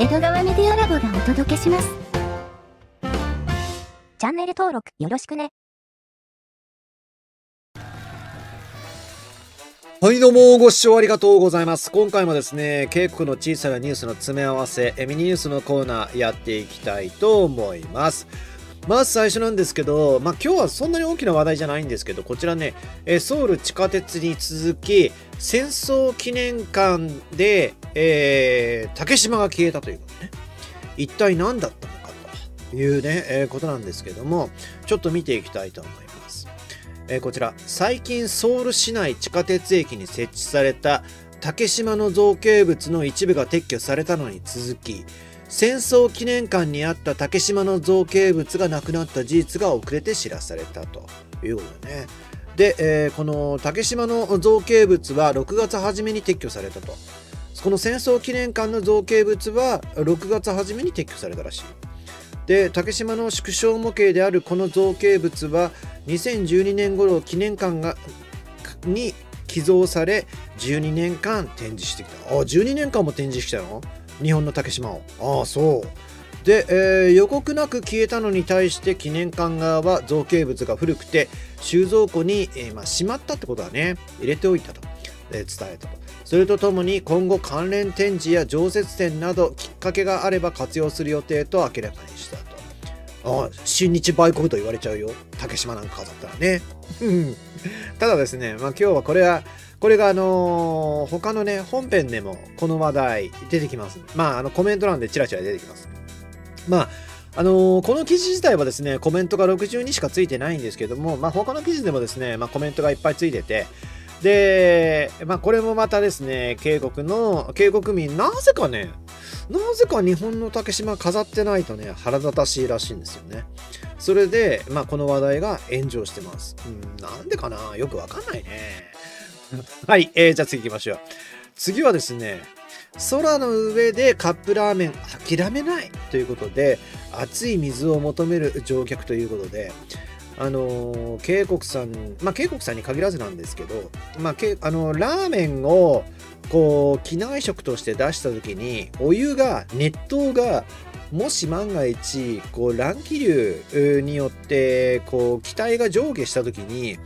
江戸川メディアラボがお届けします。チャンネル登録よろしくね。はいどうもご視聴ありがとうございます。今回もですね、K国の小さなニュースの詰め合わせ、ミニニュースのコーナーやっていきたいと思います。まず最初なんですけど、今日はそんなに大きな話題じゃないんですけど、こちらね、ソウル地下鉄に続き、戦争記念館で、竹島が消えたということね。一体何だったのかというね、ことなんですけども、ちょっと見ていきたいと思います。こちら、最近ソウル市内地下鉄駅に設置された竹島の造形物の一部が撤去されたのに続き、戦争記念館にあった竹島の造形物がなくなった事実が遅れて知らされたということね。で、この竹島の造形物は6月初めに撤去されたと。この戦争記念館の造形物は6月初めに撤去されたらしい。で、竹島の縮小模型であるこの造形物は2012年頃記念館に寄贈され12年間展示してきた。あ、12年間も展示してきたの？日本の竹島を。ああ、そう。で、予告なく消えたのに対して記念館側は造形物が古くて収蔵庫に、しまったってことはね、入れておいたと、伝えたと。それとともに今後関連展示や常設展などきっかけがあれば活用する予定と明らかにしたと。ああ、親日売国と言われちゃうよ。竹島なんかだったらね。ただですね、今日はこれが他のね、本編でもこの話題出てきます。コメント欄でチラチラ出てきます。この記事自体はですね、コメントが62しかついてないんですけども、他の記事でもですね、コメントがいっぱいついてて、で、これもまたですね、K国民、なぜか日本の竹島飾ってないとね、腹立たしいらしいんですよね。それで、この話題が炎上してます。なんでかな、よくわかんないね。はい、じゃあ次行きましょう。次はですね、空の上でカップラーメン諦めないということで、熱い水を求める乗客ということで、K国さん、K国さんに限らずなんですけど、ラーメンをこう機内食として出した時に熱湯がもし万が一乱気流によって機体が上下した時に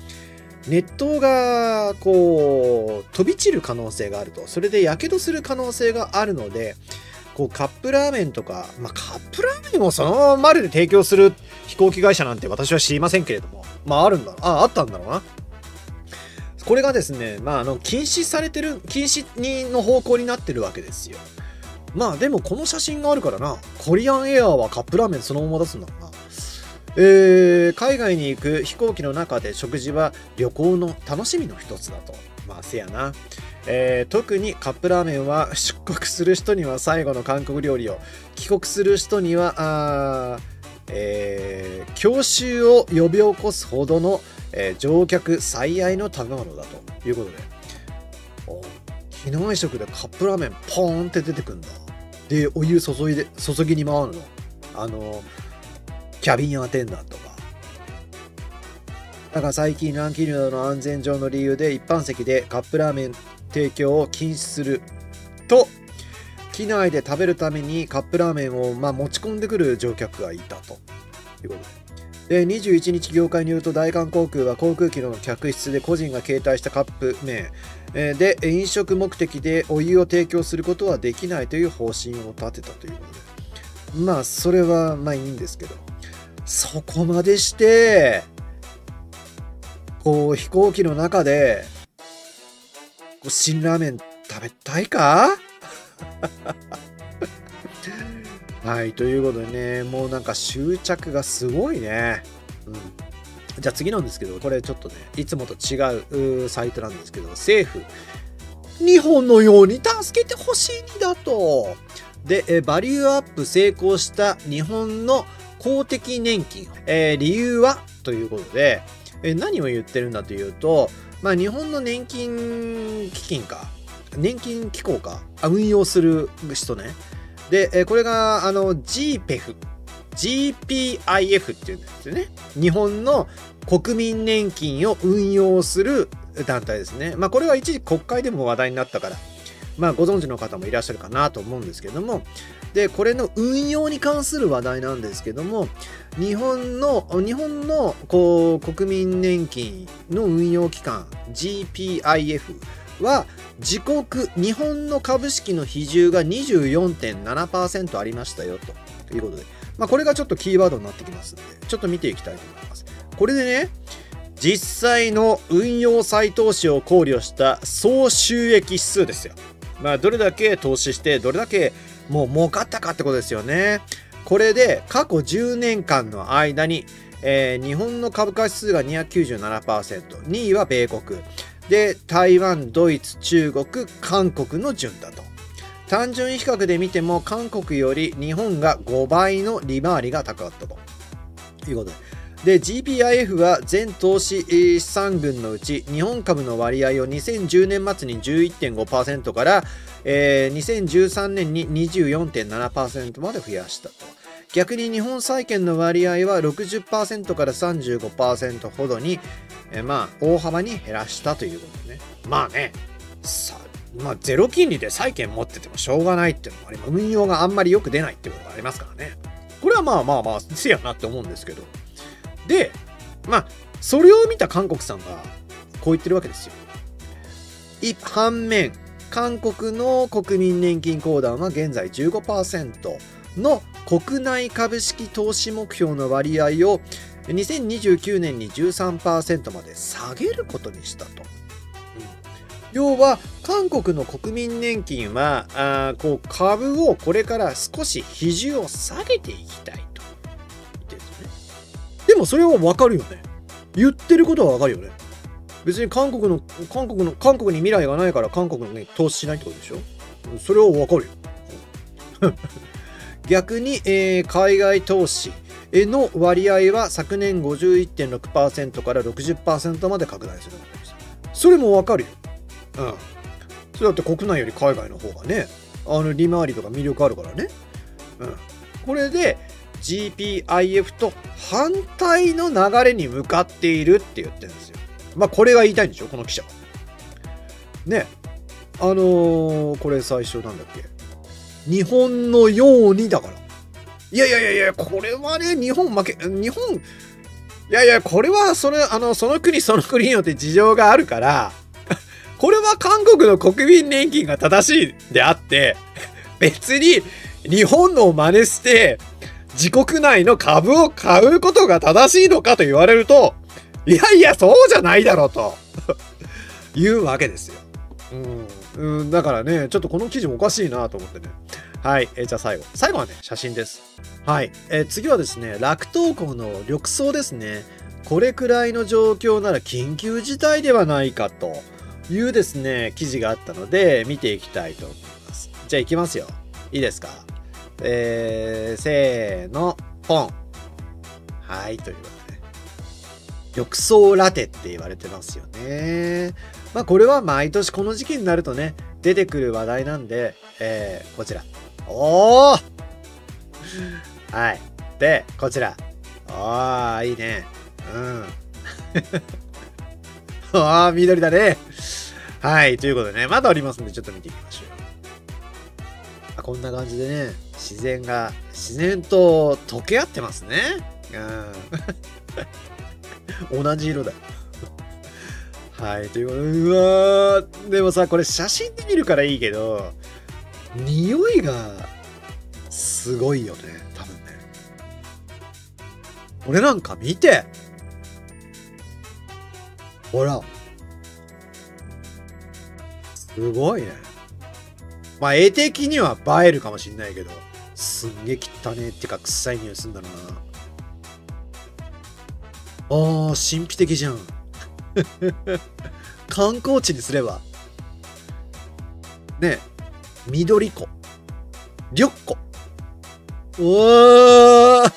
熱湯が飛び散る可能性があると。それで火傷する可能性があるので、カップラーメンとか、カップラーメンをそのままで提供する飛行機会社なんて私は知りませんけれども、あったんだろうな。これがですね、禁止の方向になってるわけですよ。でもこの写真があるからな、コリアンエアーはカップラーメンそのまま出すんだろうな。海外に行く飛行機の中で食事は旅行の楽しみの一つだと。せやな。特にカップラーメンは出国する人には最後の韓国料理を、帰国する人には郷愁を呼び起こすほどの、乗客最愛の食べ物だということで、機内食でカップラーメンポーンって出てくんだ。で、お湯注ぎに回るの。キャビンアテンダントが。だから最近乱気流などの安全上の理由で一般席でカップラーメン提供を禁止すると、機内で食べるためにカップラーメンを持ち込んでくる乗客がいたということで。21日業界によると、大韓航空は航空機の客室で個人が携帯したカップ麺で飲食目的でお湯を提供することはできないという方針を立てたということで、それはまあいいんですけど、そこまでして飛行機の中で辛ラーメン食べたいか？はい、ということでね、もう執着がすごいね。じゃあ次なんですけど、これちょっとね、いつもと違うサイトなんですけど、政府、日本のように助けてほしいんだと。で、バリューアップ成功した日本の公的年金、理由はということで、何を言ってるんだというと、日本の年金基金か、年金機構か、運用する人ね。で、これがGPIF っていうんですよね。日本の国民年金を運用する団体ですね。これは一時国会でも話題になったから、まあ、ご存知の方もいらっしゃるかなと思うんですけども、で、これの運用に関する話題なんですけども、日本のこう国民年金の運用機関 GPIF は日本の株式の比重が 24.7% ありましたよということで、まあ、これがちょっとキーワードになってきますので、ちょっと見ていきたいと思います。これでね、実際の運用再投資を考慮した総収益指数ですよ。まあ、どれだけ投資して、どれだけもう儲かったかってことですよね。これで過去10年間の間に、日本の株価指数が 297%、2位は米国。で、台湾、ドイツ、中国、韓国の順だと。単純比較で見ても、韓国より日本が5倍の利回りが高かったということで。で、GPIF は全投資資産群のうち日本株の割合を2010年末に 11.5% から、2013年に 24.7% まで増やしたと。逆に日本債券の割合は 60% から 35% ほどに、まあ大幅に減らしたということね。まあね、まあ、ゼロ金利で債券持っててもしょうがないっていうのもあります。運用があんまり良く出ないっていうことがありますからね。これはまあまあまあせやなって思うんですけど。で、まあ、それを見た韓国さんがこう言ってるわけですよ。反面、韓国の国民年金公団は現在 15% の国内株式投資目標の割合を2029年に 13% まで下げることにしたと。要は、韓国の国民年金はこう株をこれから少し比重を下げていきたい。でもそれは分かるよね。言ってることは分かるよね。別に韓国に未来がないから韓国に投資しないってことでしょ。それは分かるよ。逆に、海外投資の割合は昨年 51.6% から 60% まで拡大するわけです。それも分かるよ。うん。それだって国内より海外の方がね、利回りとか魅力あるからね。うん。これで、GPIF と反対の流れに向かっているって言ってるんですよ。まあこれが言いたいんでしょ、この記者は。ね。これ最初なんだっけ。日本のようにだから。いやいやいやいや、これはね、いやいや、これはその国その国によって事情があるから、これは韓国の国民年金が正しいであって、別に日本のを真似して、自国内の株を買うことが正しいのかと言われると、いやいや、そうじゃないだろうというわけですよ。だからね、ちょっとこの記事もおかしいなと思ってね。はい。じゃあ最後。最後はね、写真です。はい。次はですね、楽東港の緑藻ですね。これくらいの状況なら緊急事態ではないかというですね、記事があったので、見ていきたいと思います。じゃあ行きますよ。いいですか？せーの、ポン。はい、ということで、ね、緑藻ラテって言われてますよね。まあ、これは毎年この時期になるとね、出てくる話題なんで、こちら。おーはい。で、こちら。ああ、いいね。うん。ああ、緑だね。はい、ということでね、まだありますんで、ちょっと見ていきましょう。こんな感じでね、自然と溶け合ってますね。うん。同じ色だ。はい、ということで、うわー、でもさ、これ写真で見るからいいけど、匂いがすごいよね、多分ね。これなんか見て。ほら。すごいね。まあ絵的には映えるかもしれないけど、すんげえ汚ねえってか臭い匂いすんだな。神秘的じゃん。観光地にすれば。ねえ、緑湖。緑湖。うわ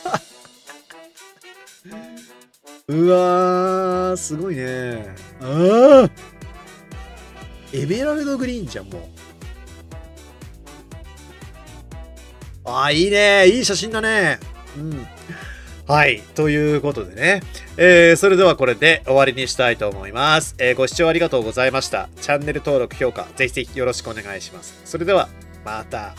ーうわー、すごいね。エメラルドグリーンじゃん、もう。ああ、いいね。いい写真だね。うん。はい。ということでね。それではこれで終わりにしたいと思います。ご視聴ありがとうございました。チャンネル登録、評価、ぜひぜひよろしくお願いします。それでは、また。